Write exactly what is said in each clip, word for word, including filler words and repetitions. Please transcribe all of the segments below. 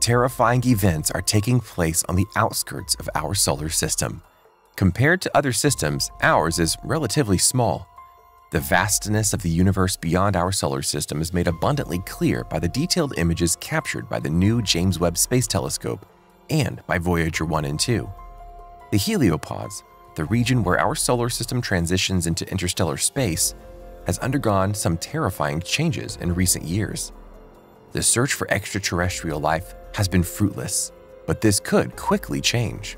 terrifying events are taking place on the outskirts of our solar system. Compared to other systems, ours is relatively small. The vastness of the universe beyond our solar system is made abundantly clear by the detailed images captured by the new James Webb Space Telescope and by Voyager one and two. The heliopause, the region where our solar system transitions into interstellar space, has undergone some terrifying changes in recent years. The search for extraterrestrial life has been fruitless, but this could quickly change.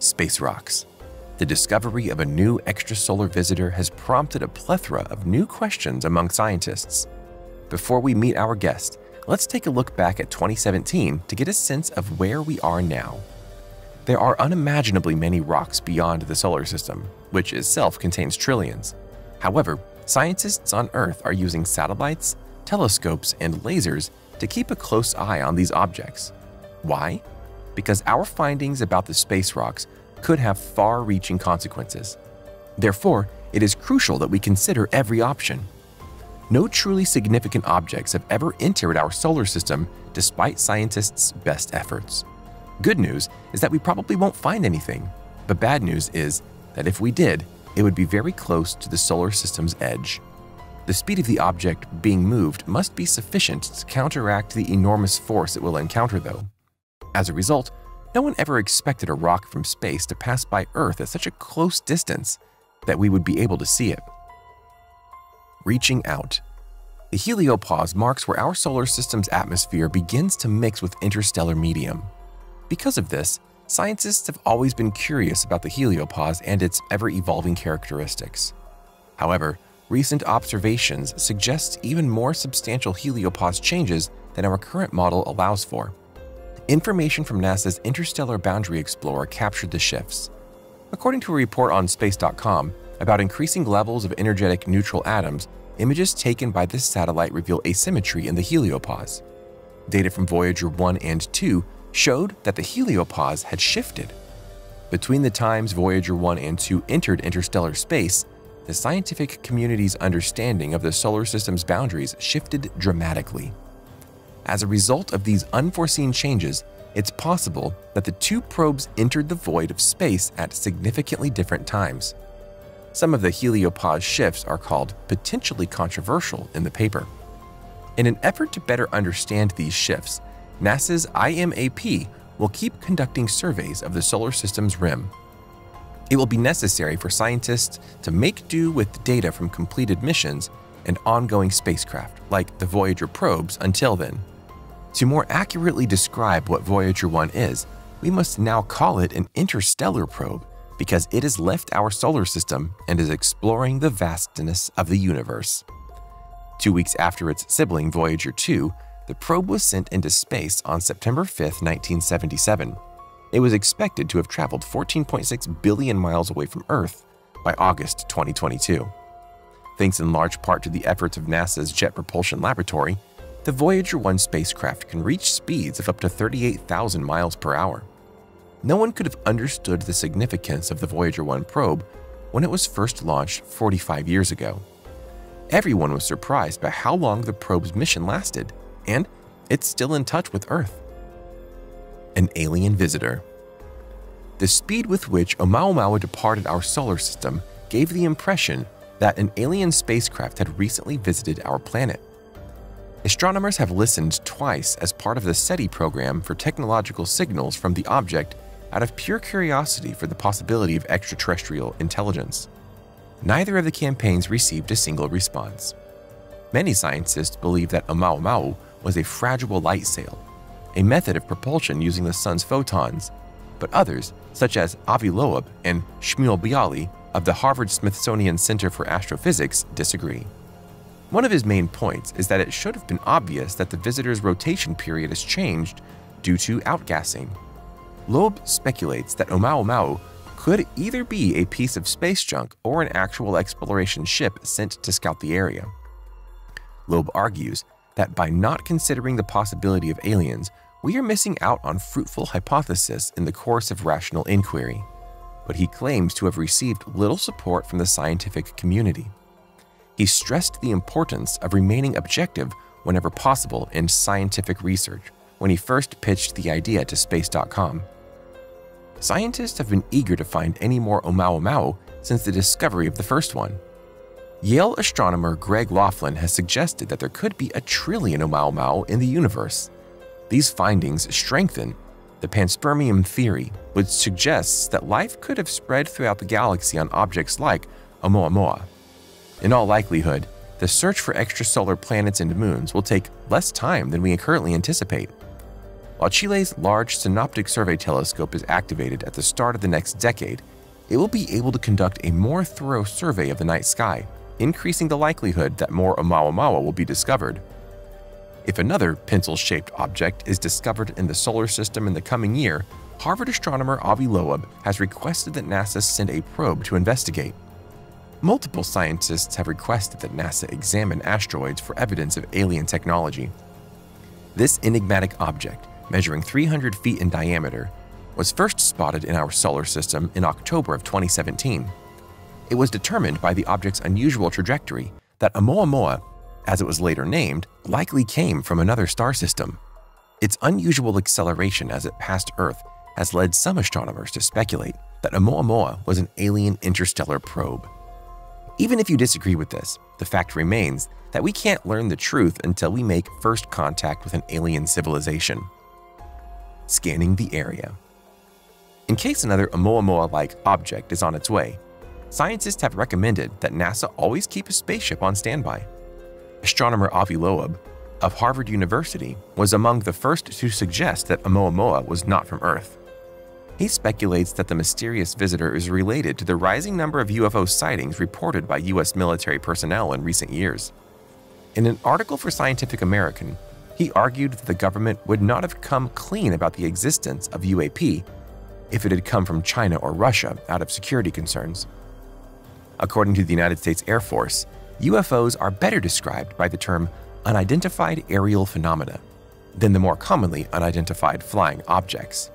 Space rocks. The discovery of a new extrasolar visitor has prompted a plethora of new questions among scientists. Before we meet our guest, let's take a look back at twenty seventeen to get a sense of where we are now. There are unimaginably many rocks beyond the solar system, which itself contains trillions. However, scientists on Earth are using satellites, telescopes, and lasers to keep a close eye on these objects. Why? Because our findings about the space rocks could have far-reaching consequences. Therefore, it is crucial that we consider every option. No truly significant objects have ever entered our solar system despite scientists' best efforts. Good news is that we probably won't find anything, but bad news is that if we did, it would be very close to the solar system's edge. The speed of the object being moved must be sufficient to counteract the enormous force it will encounter, though. As a result, no one ever expected a rock from space to pass by Earth at such a close distance that we would be able to see it. Reaching out. The heliopause marks where our solar system's atmosphere begins to mix with interstellar medium. Because of this, scientists have always been curious about the heliopause and its ever-evolving characteristics. However, recent observations suggest even more substantial heliopause changes than our current model allows for. Information from NASA's Interstellar Boundary Explorer captured the shifts. According to a report on space dot com about increasing levels of energetic neutral atoms, images taken by this satellite reveal asymmetry in the heliopause. Data from Voyager one and two showed that the heliopause had shifted. Between the times Voyager one and two entered interstellar space, the scientific community's understanding of the solar system's boundaries shifted dramatically. As a result of these unforeseen changes, it's possible that the two probes entered the void of space at significantly different times. Some of the heliopause shifts are called potentially controversial in the paper. In an effort to better understand these shifts, NASA's I M A P will keep conducting surveys of the solar system's rim. It will be necessary for scientists to make do with data from completed missions and ongoing spacecraft, like the Voyager probes, until then. To more accurately describe what Voyager one is, we must now call it an interstellar probe because it has left our solar system and is exploring the vastness of the universe. Two weeks after its sibling Voyager two, the probe was sent into space on September fifth, nineteen seventy-seven. It was expected to have traveled fourteen point six billion miles away from Earth by August twenty twenty-two. Thanks in large part to the efforts of NASA's Jet Propulsion Laboratory, the Voyager one spacecraft can reach speeds of up to thirty-eight thousand miles per hour. No one could have understood the significance of the Voyager one probe when it was first launched forty-five years ago. Everyone was surprised by how long the probe's mission lasted, and it's still in touch with Earth. An alien visitor. The speed with which Oumuamua departed our solar system gave the impression that an alien spacecraft had recently visited our planet. Astronomers have listened twice as part of the SETI program for technological signals from the object out of pure curiosity for the possibility of extraterrestrial intelligence. Neither of the campaigns received a single response. Many scientists believe that Oumuamua was a fragile light sail, a method of propulsion using the sun's photons, but others, such as Avi Loeb and Shmuel Bialy of the Harvard-Smithsonian Center for Astrophysics, disagree. One of his main points is that it should have been obvious that the visitor's rotation period has changed due to outgassing. Loeb speculates that Oumuamua could either be a piece of space junk or an actual exploration ship sent to scout the area. Loeb argues that by not considering the possibility of aliens, we are missing out on fruitful hypothesis in the course of rational inquiry, but he claims to have received little support from the scientific community. He stressed the importance of remaining objective whenever possible in scientific research, when he first pitched the idea to space dot com. Scientists have been eager to find any more Oumuamua since the discovery of the first one. Yale astronomer Greg Laughlin has suggested that there could be a trillion Oumuamua in the universe. These findings strengthen the panspermium theory, which suggests that life could have spread throughout the galaxy on objects like Oumuamua. In all likelihood, the search for extrasolar planets and moons will take less time than we currently anticipate. While Chile's Large Synoptic Survey Telescope is activated at the start of the next decade, it will be able to conduct a more thorough survey of the night sky, increasing the likelihood that more Oumuamua will be discovered. If another pencil-shaped object is discovered in the solar system in the coming year, Harvard astronomer Avi Loeb has requested that NASA send a probe to investigate. Multiple scientists have requested that NASA examine asteroids for evidence of alien technology. This enigmatic object, measuring three hundred feet in diameter, was first spotted in our solar system in October of twenty seventeen. It was determined by the object's unusual trajectory that Oumuamua, as it was later named, likely came from another star system. Its unusual acceleration as it passed Earth has led some astronomers to speculate that Oumuamua was an alien interstellar probe. Even if you disagree with this, the fact remains that we can't learn the truth until we make first contact with an alien civilization. Scanning the area. In case another Oumuamua-like object is on its way, scientists have recommended that NASA always keep a spaceship on standby. Astronomer Avi Loeb of Harvard University was among the first to suggest that Oumuamua was not from Earth. He speculates that the mysterious visitor is related to the rising number of U F O sightings reported by U S military personnel in recent years. In an article for Scientific American, he argued that the government would not have come clean about the existence of U A P if it had come from China or Russia out of security concerns. According to the United States Air Force, U F Os are better described by the term unidentified aerial phenomena than the more commonly unidentified flying objects.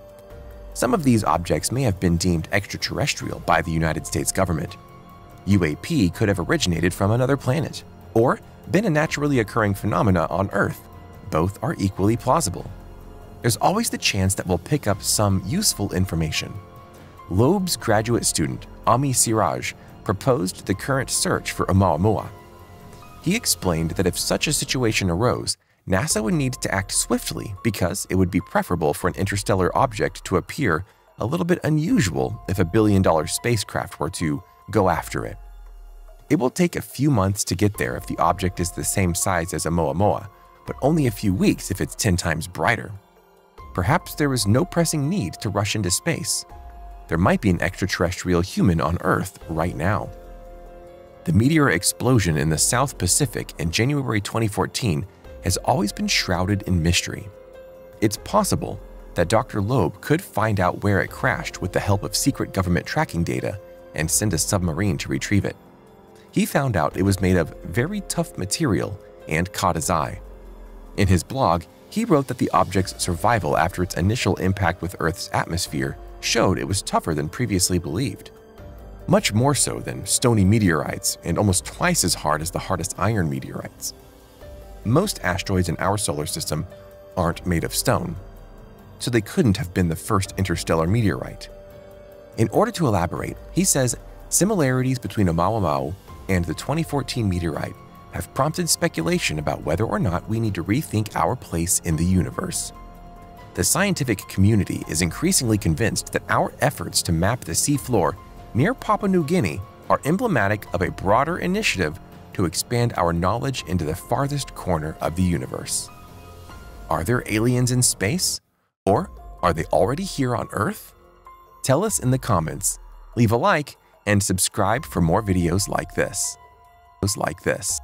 Some of these objects may have been deemed extraterrestrial by the United States government. U A P could have originated from another planet, or been a naturally occurring phenomena on Earth. Both are equally plausible. There's always the chance that we'll pick up some useful information. Loeb's graduate student, Ami Siraj, proposed the current search for Oumuamua. He explained that if such a situation arose, NASA would need to act swiftly because it would be preferable for an interstellar object to appear a little bit unusual if a billion-dollar spacecraft were to go after it. It will take a few months to get there if the object is the same size as Oumuamua, but only a few weeks if it's ten times brighter. Perhaps there is no pressing need to rush into space. There might be an extraterrestrial human on Earth right now. The meteor explosion in the South Pacific in January twenty fourteen has always been shrouded in mystery. It's possible that Doctor Loeb could find out where it crashed with the help of secret government tracking data and send a submarine to retrieve it. He found out it was made of very tough material and caught his eye. In his blog, he wrote that the object's survival after its initial impact with Earth's atmosphere showed it was tougher than previously believed, much more so than stony meteorites and almost twice as hard as the hardest iron meteorites. Most asteroids in our solar system aren't made of stone, so they couldn't have been the first interstellar meteorite. In order to elaborate, he says similarities between Oumuamua and the twenty fourteen meteorite have prompted speculation about whether or not we need to rethink our place in the universe. The scientific community is increasingly convinced that our efforts to map the seafloor near Papua New Guinea are emblematic of a broader initiative to expand our knowledge into the farthest corner of the universe. Are there aliens in space? Or are they already here on Earth? Tell us in the comments, leave a like, and subscribe for more videos like this. Videos like this.